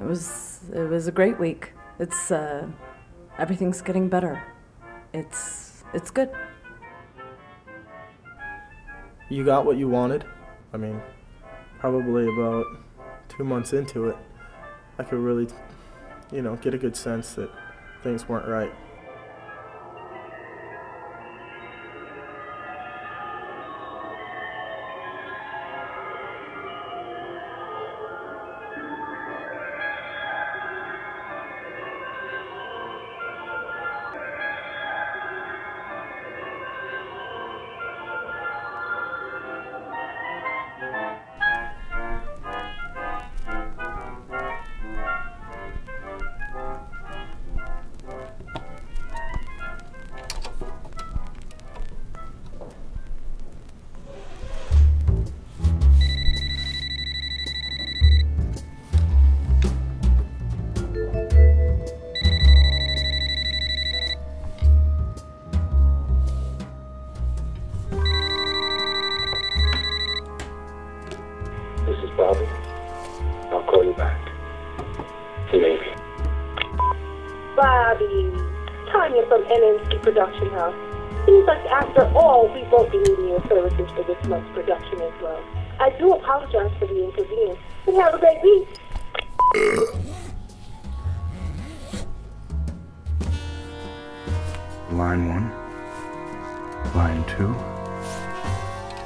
It was a great week. It's everything's getting better. It's good. You got what you wanted? I mean, probably about 2 months into it, I could really, you know, get a good sense that things weren't right. This is Bobby. I'll call you back. Maybe. Bobby, Tanya from NNC Production House. Seems like after all, we won't be needing your services for this month's production as well. I do apologize for the inconvenience, and have a great week. Line 1. Line 2.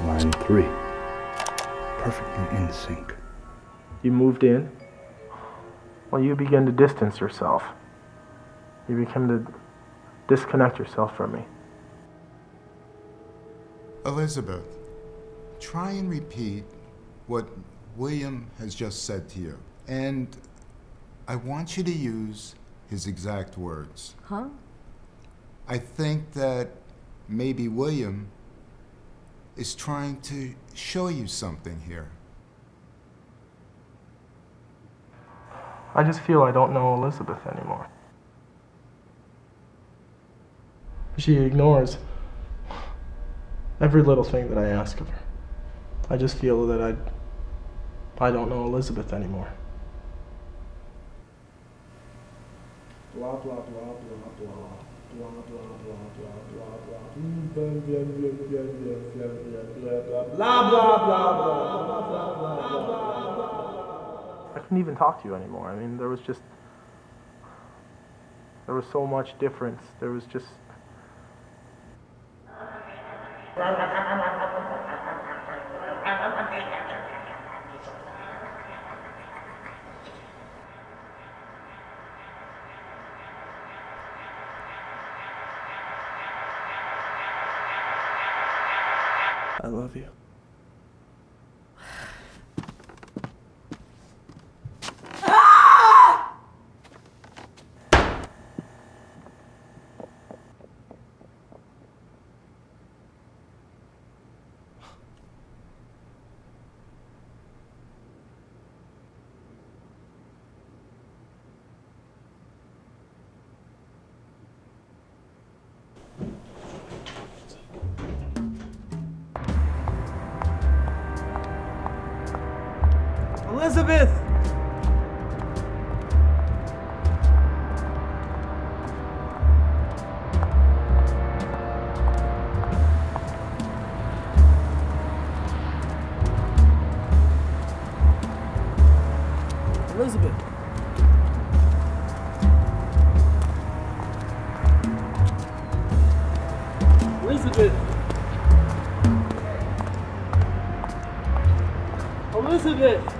Line 3. Perfectly in sync. You moved in? Well, you began to distance yourself. You began to disconnect yourself from me. Elizabeth, try and repeat what William has just said to you. And I want you to use his exact words. Huh? I think that maybe William is trying to show you something here. I just feel I don't know Elizabeth anymore. She ignores every little thing that I ask of her. I just feel that I don't know Elizabeth anymore. Blah, blah, blah, blah, blah. Blah, blah, blah, blah, blah, blah. Blah, blah, blah. I couldn't even talk to you anymore. I mean, there was so much difference. There was just... I love you. Ah! Elizabeth! Elizabeth! Elizabeth! Elizabeth!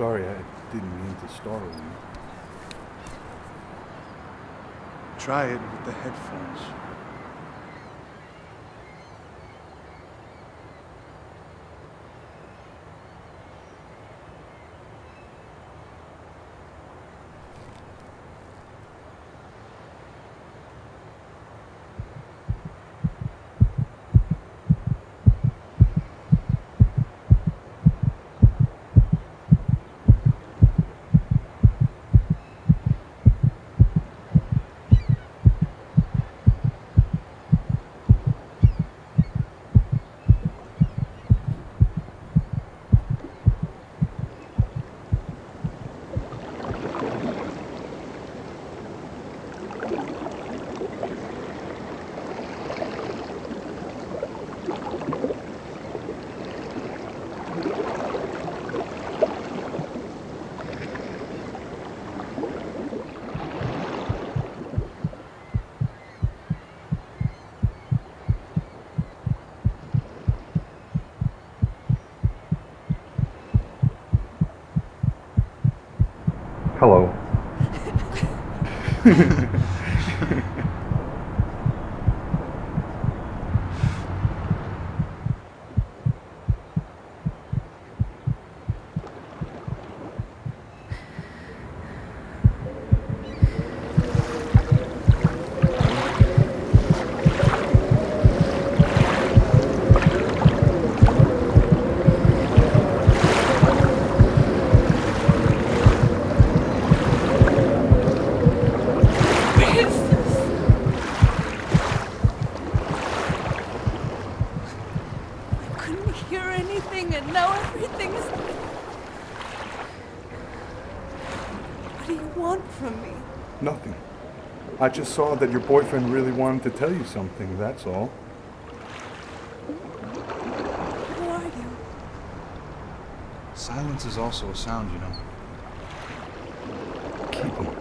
sorry, I didn't mean to startle you. Try it with the headphones. Hello. And now everything is... What do you want from me? Nothing. I just saw that your boyfriend really wanted to tell you something, that's all. Who are you? Silence is also a sound, you know. Keep it.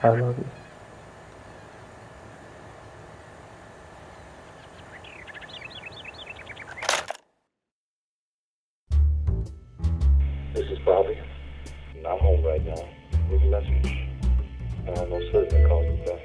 I love you. This is Bobby, and I'm home right now. Leave a message, and I'm most certain to call you back.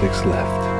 Six left.